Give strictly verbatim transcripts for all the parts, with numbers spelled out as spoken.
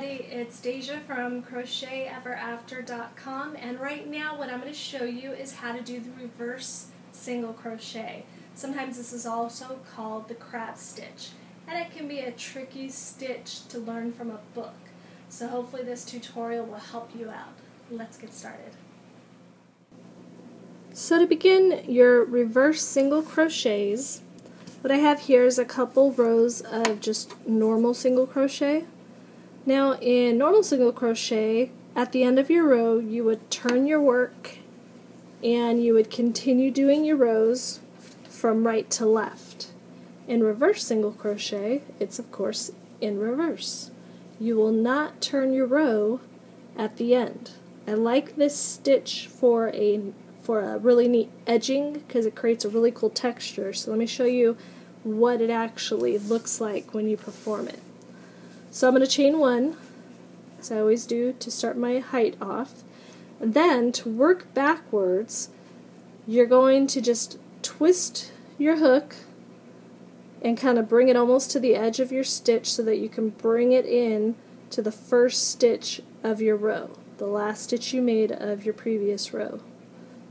everybody, it's Deja from crochet ever after dot com, and right now what I'm going to show you is how to do the reverse single crochet. Sometimes this is also called the crab stitch, and it can be a tricky stitch to learn from a book. So hopefully this tutorial will help you out. Let's get started. So to begin your reverse single crochets, what I have here is a couple rows of just normal single crochet. Now in normal single crochet, at the end of your row you would turn your work and you would continue doing your rows from right to left. In reverse single crochet, it's of course in reverse. You will not turn your row at the end. I like this stitch for a for a really neat edging because it creates a really cool texture. So let me show you what it actually looks like when you perform it. So I'm going to chain one, as I always do, to start my height off. And then to work backwards, you're going to just twist your hook and kind of bring it almost to the edge of your stitch so that you can bring it in to the first stitch of your row, the last stitch you made of your previous row.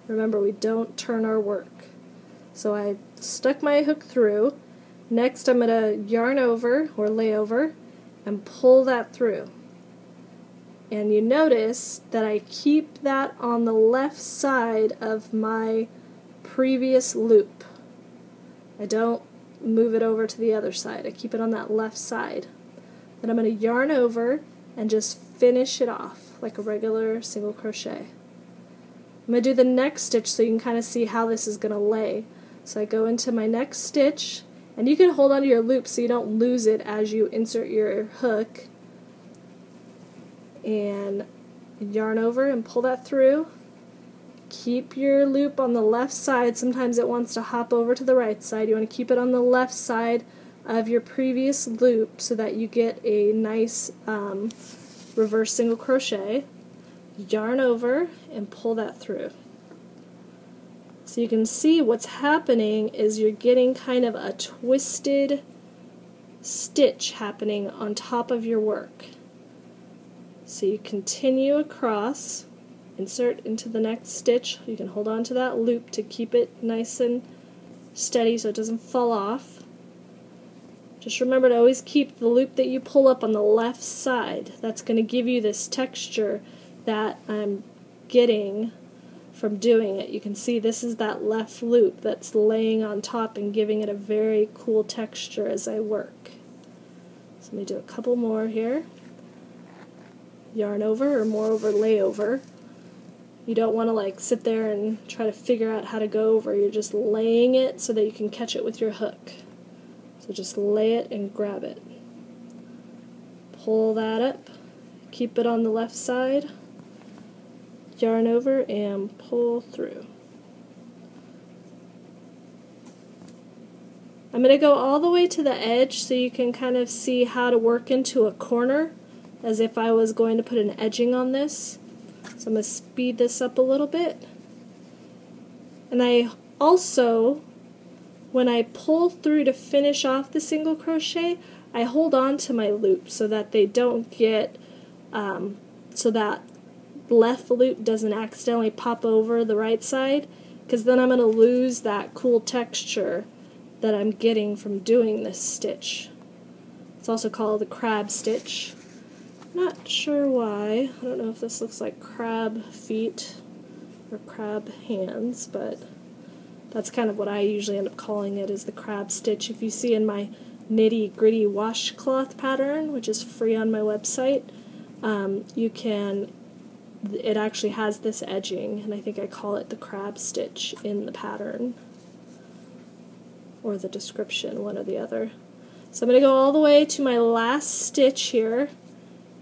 Remember, we don't turn our work. So I stuck my hook through. Next I'm going to yarn over or lay over and pull that through. And you notice that I keep that on the left side of my previous loop. I don't move it over to the other side. I keep it on that left side. Then I'm going to yarn over and just finish it off like a regular single crochet. I'm going to do the next stitch so you can kind of see how this is going to lay. So I go into my next stitch, and you can hold onto your loop so you don't lose it as you insert your hook, and yarn over and pull that through. Keep your loop on the left side. Sometimes it wants to hop over to the right side. You want to keep it on the left side of your previous loop so that you get a nice um, reverse single crochet. Yarn over and pull that through. So you can see what's happening is you're getting kind of a twisted stitch happening on top of your work. So you continue across, insert into the next stitch. You can hold on to that loop to keep it nice and steady so it doesn't fall off. Just remember to always keep the loop that you pull up on the left side. That's going to give you this texture that I'm getting from doing it. You can see this is that left loop that's laying on top and giving it a very cool texture as I work. So let me do a couple more here. Yarn over or moreover lay over. You don't want to like sit there and try to figure out how to go over. You're just laying it so that you can catch it with your hook. So just lay it and grab it. Pull that up. Keep it on the left side. Yarn over and pull through. I'm going to go all the way to the edge so you can kind of see how to work into a corner as if I was going to put an edging on this. So I'm going to speed this up a little bit. And I also, when I pull through to finish off the single crochet, I hold on to my loop so that they don't get, um, so that left loop doesn't accidentally pop over the right side, because then I'm going to lose that cool texture that I'm getting from doing this stitch. It's also called the crab stitch. Not sure why. I don't know if this looks like crab feet or crab hands, but that's kind of what I usually end up calling it, is the crab stitch. If you see in my Nitty Gritty Washcloth pattern, which is free on my website, um, you can it actually has this edging, and I think I call it the crab stitch in the pattern or the description, one or the other. So I'm going to go all the way to my last stitch here,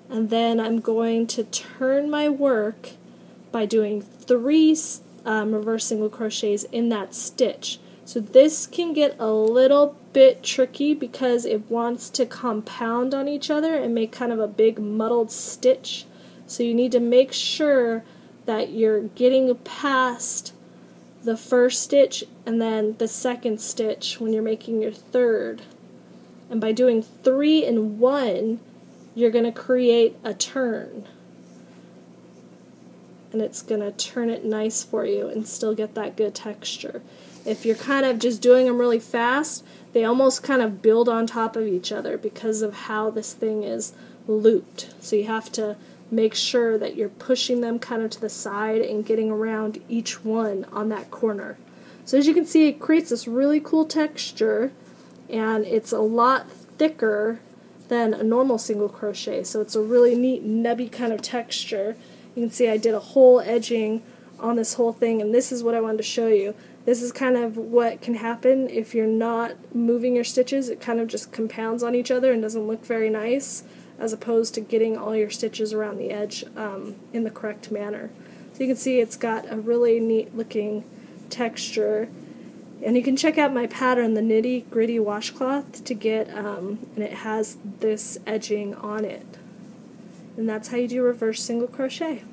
and then I'm going to turn my work by doing three um, reverse single crochets in that stitch. So this can get a little bit tricky because it wants to compound on each other and make kind of a big muddled stitch. So you need to make sure that you're getting past the first stitch and then the second stitch when you're making your third. And by doing three in one, you're going to create a turn, and it's going to turn it nice for you and still get that good texture. If you're kind of just doing them really fast, they almost kind of build on top of each other because of how this thing is looped. So you have to make sure that you're pushing them kind of to the side and getting around each one on that corner. So as you can see, it creates this really cool texture, and it's a lot thicker than a normal single crochet, so it's a really neat nubby kind of texture. You can see I did a whole edging on this whole thing, and this is what I wanted to show you. This is kind of what can happen if you're not moving your stitches. It kind of just compounds on each other and doesn't look very nice, as opposed to getting all your stitches around the edge um, in the correct manner. So you can see it's got a really neat looking texture. And you can check out my pattern, the Nitty Gritty Washcloth, to get, um, and it has this edging on it. And that's how you do reverse single crochet.